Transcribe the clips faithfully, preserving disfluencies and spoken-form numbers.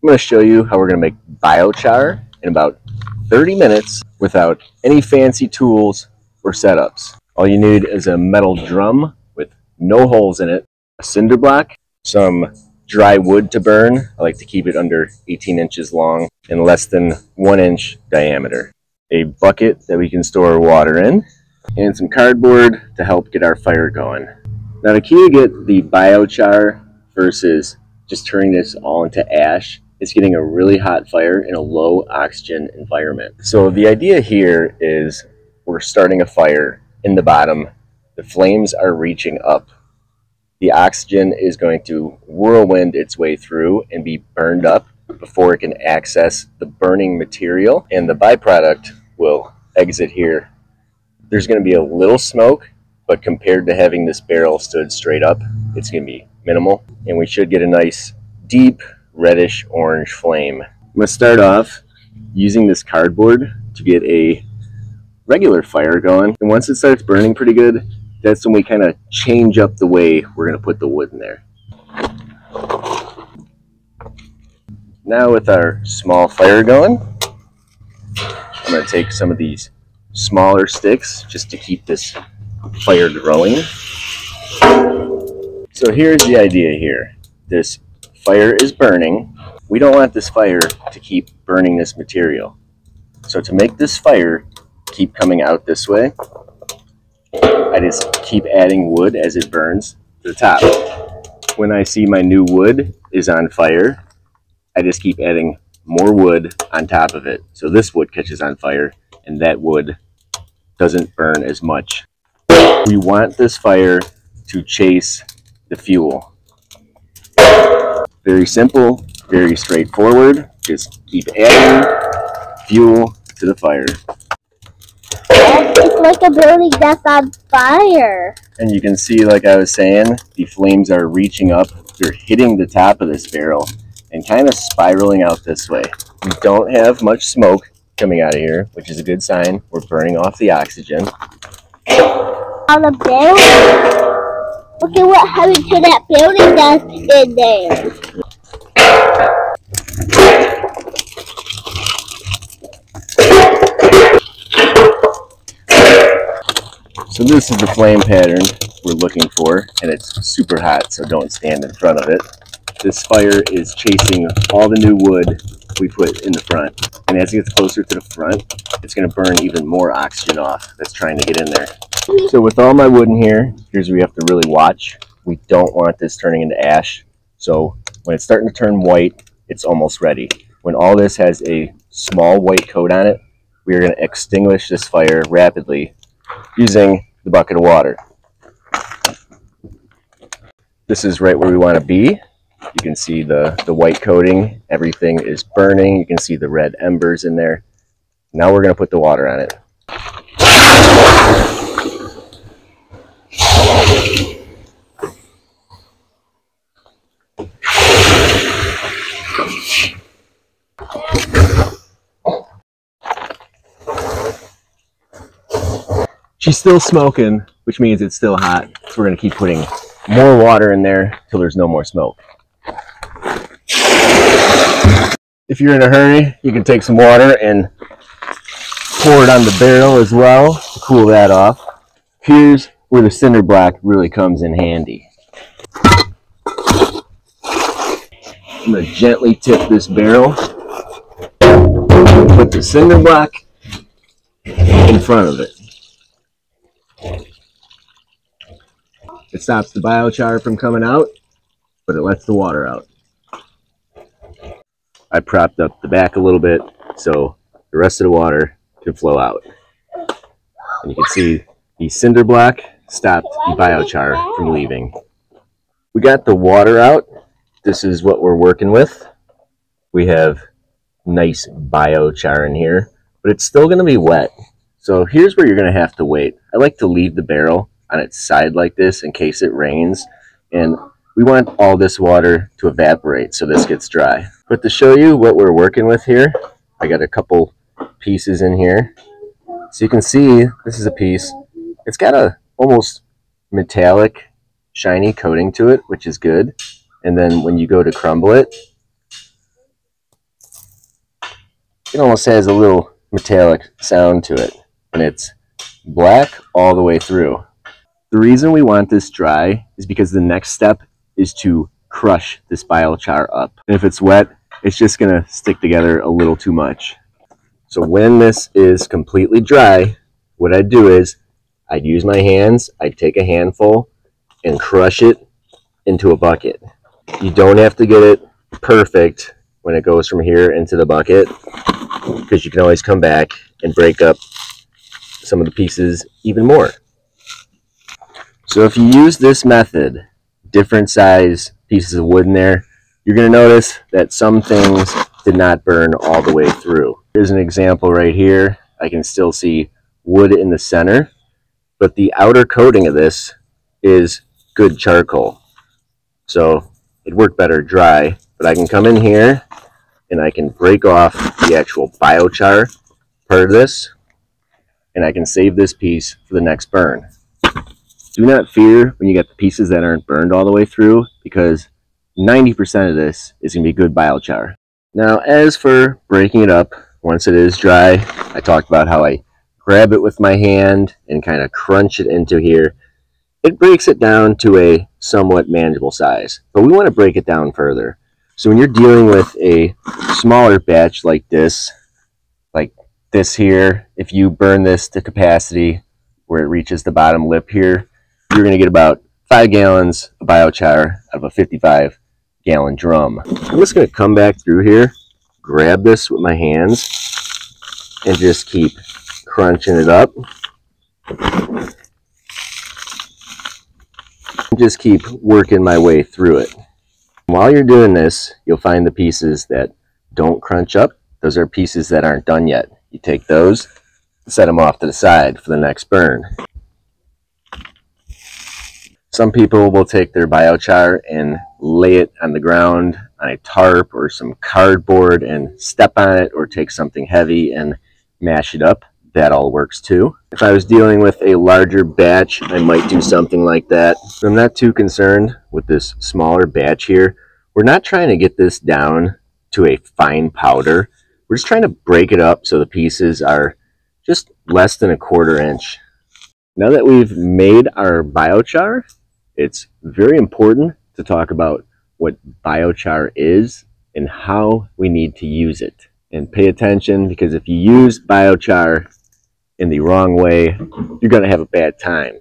I'm going to show you how we're going to make biochar in about thirty minutes without any fancy tools or setups. All you need is a metal drum with no holes in it, a cinder block, some dry wood to burn. I like to keep it under eighteen inches long and less than one inch diameter. A bucket that we can store water in, and some cardboard to help get our fire going. Now the key to get the biochar versus just turning this all into ash is getting a really hot fire in a low oxygen environment. So the idea here is we're starting a fire in the bottom. The flames are reaching up. The oxygen is going to whirlwind its way through and be burned up before it can access the burning material, and the byproduct will exit here. There's going to be a little smoke, but compared to having this barrel stood straight up, it's going to be minimal, and we should get a nice deep reddish orange flame. I'm going to start off using this cardboard to get a regular fire going, and once it starts burning pretty good, that's when we kind of change up the way we're going to put the wood in there. Now with our small fire going, I'm going to take some of these smaller sticks just to keep this fire growing. So here's the idea here. This fire is burning. We don't want this fire to keep burning this material. So to make this fire keep coming out this way, I just keep adding wood as it burns to the top. When I see my new wood is on fire, I just keep adding more wood on top of it. So this wood catches on fire and that wood doesn't burn as much. We want this fire to chase the fuel. Very simple, very straightforward. Just keep adding fuel to the fire. It's like a building that's on fire. And you can see, like I was saying, the flames are reaching up. They're hitting the top of this barrel and kind of spiraling out this way. We don't have much smoke coming out of here, which is a good sign. We're burning off the oxygen. On the barrel? Look at what happened to that building that's in there. So this is the flame pattern we're looking for, and it's super hot, so don't stand in front of it. This fire is chasing all the new wood we put in the front. And as it gets closer to the front, it's going to burn even more oxygen off that's trying to get in there. So with all my wood in here, here's where we have to really watch. We don't want this turning into ash. So when it's starting to turn white, it's almost ready. When all this has a small white coat on it, we are going to extinguish this fire rapidly using the bucket of water. This is right where we want to be. You can see the, the white coating. Everything is burning. You can see the red embers in there. Now we're going to put the water on it. She's still smoking, which means it's still hot. So we're going to keep putting more water in there till there's no more smoke. If you're in a hurry, you can take some water and pour it on the barrel as well to cool that off. Here's where the cinder block really comes in handy. I'm going to gently tip this barrel, put the cinder block in front of it. It stops the biochar from coming out, but it lets the water out. I propped up the back a little bit so the rest of the water can flow out. And you can see the cinder block stopped the biochar from leaving. We got the water out. This is what we're working with. We have nice biochar in here, but it's still going to be wet. So here's where you're going to have to wait. I like to leave the barrel on its side like this in case it rains, and we want all this water to evaporate so this gets dry. But to show you what we're working with here, I got a couple pieces in here. So you can see this is a piece. It's got a almost metallic, shiny coating to it, which is good. And then when you go to crumble it, it almost has a little metallic sound to it, and it's black all the way through. The reason we want this dry is because the next step is to crush this biochar up. And if it's wet, it's just gonna stick together a little too much. So when this is completely dry, what I'd do is I'd use my hands, I'd take a handful and crush it into a bucket. You don't have to get it perfect when it goes from here into the bucket, because you can always come back and break up some of the pieces even more. So if you use this method, different size pieces of wood in there, you're going to notice that some things did not burn all the way through. Here's an example right here. I can still see wood in the center, but the outer coating of this is good charcoal. So it worked better dry, but I can come in here and I can break off the actual biochar part of this, and I can save this piece for the next burn. Do not fear when you get the pieces that aren't burned all the way through, because ninety percent of this is going to be good biochar. Now, as for breaking it up, once it is dry, I talked about how I grab it with my hand and kind of crunch it into here. It breaks it down to a somewhat manageable size, but we want to break it down further. So when you're dealing with a smaller batch like this, like this here, if you burn this to capacity where it reaches the bottom lip here, you're going to get about five gallons of biochar out of a fifty-five gallon drum. I'm just going to come back through here, grab this with my hands, and just keep crunching it up. Just keep working my way through it. While you're doing this, you'll find the pieces that don't crunch up. Those are pieces that aren't done yet. You take those, set them off to the side for the next burn. Some people will take their biochar and lay it on the ground on a tarp or some cardboard and step on it, or take something heavy and mash it up. That all works too. If I was dealing with a larger batch, I might do something like that. I'm not too concerned with this smaller batch here. We're not trying to get this down to a fine powder. We're just trying to break it up so the pieces are just less than a quarter inch. Now that we've made our biochar, it's very important to talk about what biochar is and how we need to use it. And pay attention, because if you use biochar in the wrong way, you're going to have a bad time.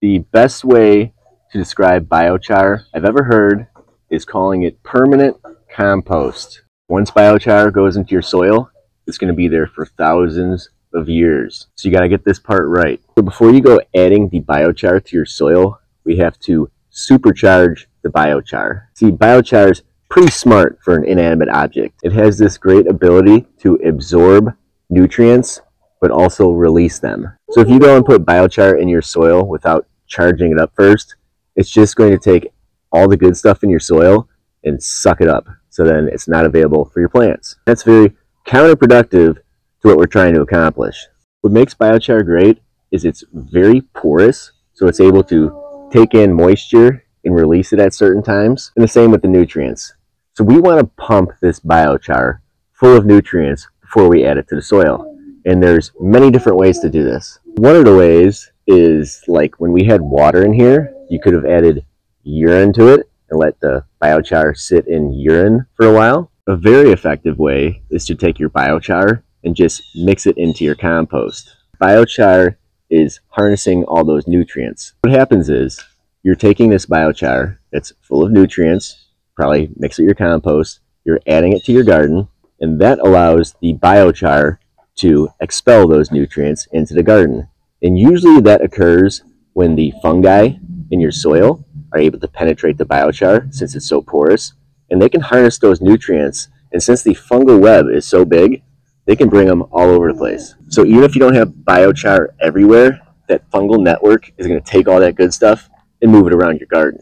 The best way to describe biochar I've ever heard is calling it permanent compost. Once biochar goes into your soil, it's going to be there for thousands of years. So you got to get this part right. So before you go adding the biochar to your soil, we have to supercharge the biochar. See, biochar is pretty smart for an inanimate object. It has this great ability to absorb nutrients, but also release them. So if you go and put biochar in your soil without charging it up first, it's just going to take all the good stuff in your soil and suck it up. So then it's not available for your plants. That's very counterproductive to what we're trying to accomplish. What makes biochar great is it's very porous, so it's able to take in moisture and release it at certain times, and the same with the nutrients. So we want to pump this biochar full of nutrients before we add it to the soil. And there's many different ways to do this. One of the ways is, like when we had water in here, you could have added urine to it and let the biochar sit in urine for a while. A very effective way is to take your biochar and just mix it into your compost. Biochar is harnessing all those nutrients. What happens is you're taking this biochar that's full of nutrients, probably mix it with your compost, you're adding it to your garden, and that allows the biochar to expel those nutrients into the garden. And usually that occurs when the fungi in your soil are able to penetrate the biochar, since it's so porous, and they can harness those nutrients. And since the fungal web is so big, they can bring them all over the place. So even if you don't have biochar everywhere, that fungal network is going to take all that good stuff and move it around your garden.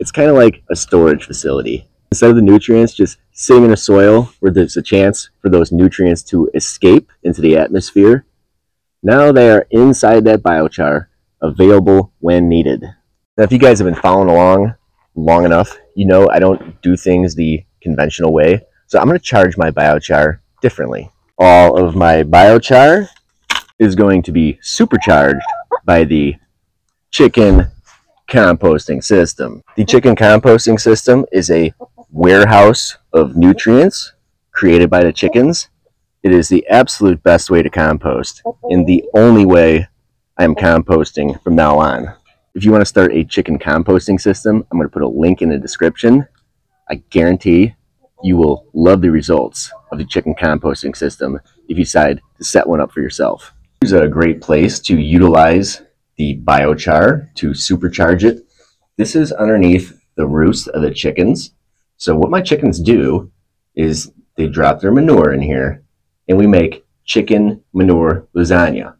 It's kind of like a storage facility. Instead of the nutrients just sitting in a soil where there's a chance for those nutrients to escape into the atmosphere, now they are inside that biochar, available when needed. Now, if you guys have been following along long enough, you know I don't do things the conventional way. So I'm going to charge my biochar differently. all of my biochar is going to be supercharged by the chicken composting system. The chicken composting system is a warehouse of nutrients created by the chickens. It is the absolute best way to compost and the only way I'm composting from now on. If you want to start a chicken composting system, I'm going to put a link in the description. I guarantee you will love the results of the chicken composting system if you decide to set one up for yourself. Here's a great place to utilize the biochar to supercharge it. This is underneath the roosts of the chickens. So what my chickens do is they drop their manure in here and we make chicken manure lasagna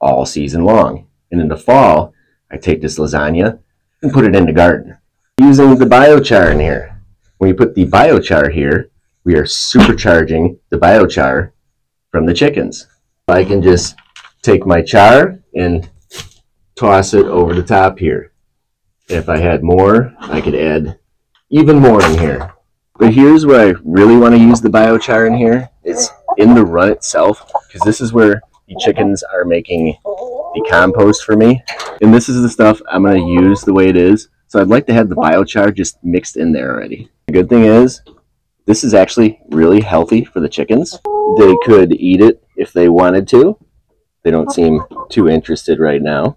all season long. And in the fall, I take this lasagna and put it in the garden using the biochar in here. When you put the biochar here, we are supercharging the biochar from the chickens. I can just take my char and toss it over the top here. If I had more, I could add even more in here. But here's where I really want to use the biochar in here. It's in the run itself, because this is where the chickens are making the compost for me. And this is the stuff I'm going to use the way it is. So I'd like to have the biochar just mixed in there already. The good thing is, this is actually really healthy for the chickens. They could eat it if they wanted to. They don't seem too interested right now.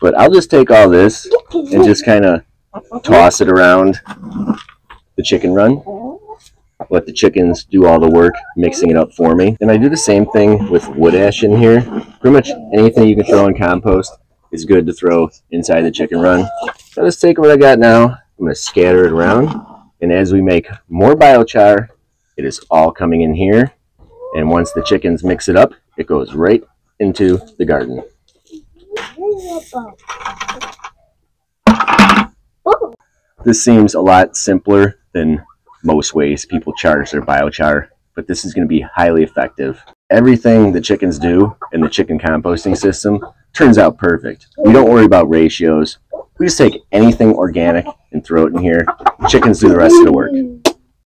But I'll just take all this and just kind of toss it around the chicken run. Let the chickens do all the work mixing it up for me. And I do the same thing with wood ash in here. Pretty much anything you can throw in compost is good to throw inside the chicken run. So let's take what I got now. I'm going to scatter it around. And as we make more biochar, it is all coming in here. And once the chickens mix it up, it goes right into the garden. This seems a lot simpler than most ways people charge their biochar, but this is going to be highly effective. Everything the chickens do in the chicken composting system turns out perfect. We don't worry about ratios. We just take anything organic and throw it in here. The chickens do the rest of the work.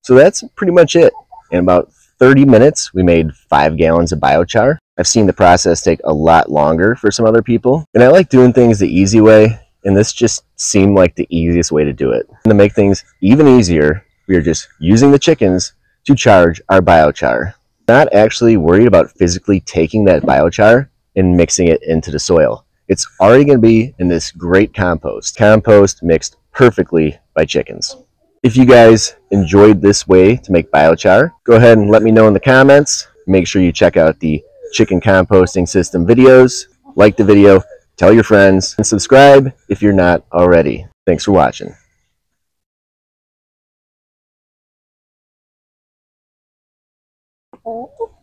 So that's pretty much it. In about thirty minutes, we made five gallons of biochar. I've seen the process take a lot longer for some other people, and I like doing things the easy way, and this just seemed like the easiest way to do it. And to make things even easier, we are just using the chickens to charge our biochar. Not actually worried about physically taking that biochar and mixing it into the soil. It's already going to be in this great compost. Compost mixed perfectly by chickens. If you guys enjoyed this way to make biochar, go ahead and let me know in the comments. Make sure you check out the chicken composting system videos. Like the video, tell your friends, and subscribe if you're not already. Thanks for watching. Oh.